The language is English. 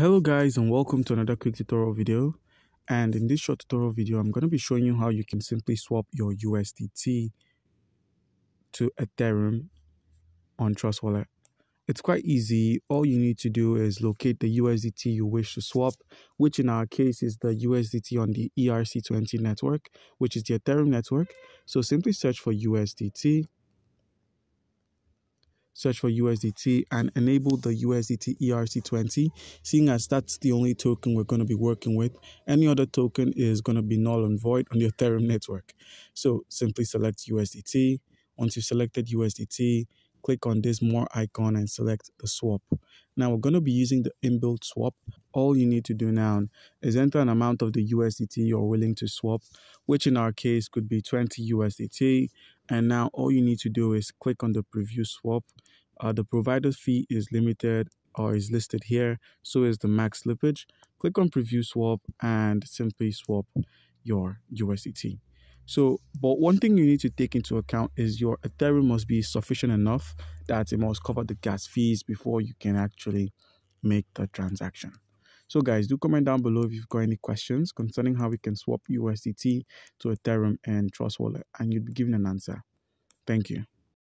Hello guys, and welcome to another quick tutorial video. And in this short tutorial video, I'm going to be showing you how you can simply swap your USDT to Ethereum on Trust Wallet. It's quite easy. All you need to do is locate the USDT you wish to swap, which in our case is the USDT on the ERC20 network, which is the Ethereum network. So simply search for USDT. Search for USDT and enable the USDT ERC20, seeing as that's the only token we're going to be working with. Any other token is going to be null and void on the Ethereum network. So simply select USDT. Once you've selected USDT, click on this more icon and select the swap. Now we're going to be using the inbuilt swap. All you need to do now is enter an amount of the USDT you're willing to swap, which in our case could be 20 USDT. And now all you need to do is click on the preview swap. The provider fee is limited or is listed here. So is the max slippage. Click on preview swap and simply swap your USDT. So, but one thing you need to take into account is your Ethereum must be sufficient enough that it must cover the gas fees before you can actually make the transaction. So guys, do comment down below if you've got any questions concerning how we can swap USDT to Ethereum and Trust Wallet, and you'll be given an answer. Thank you.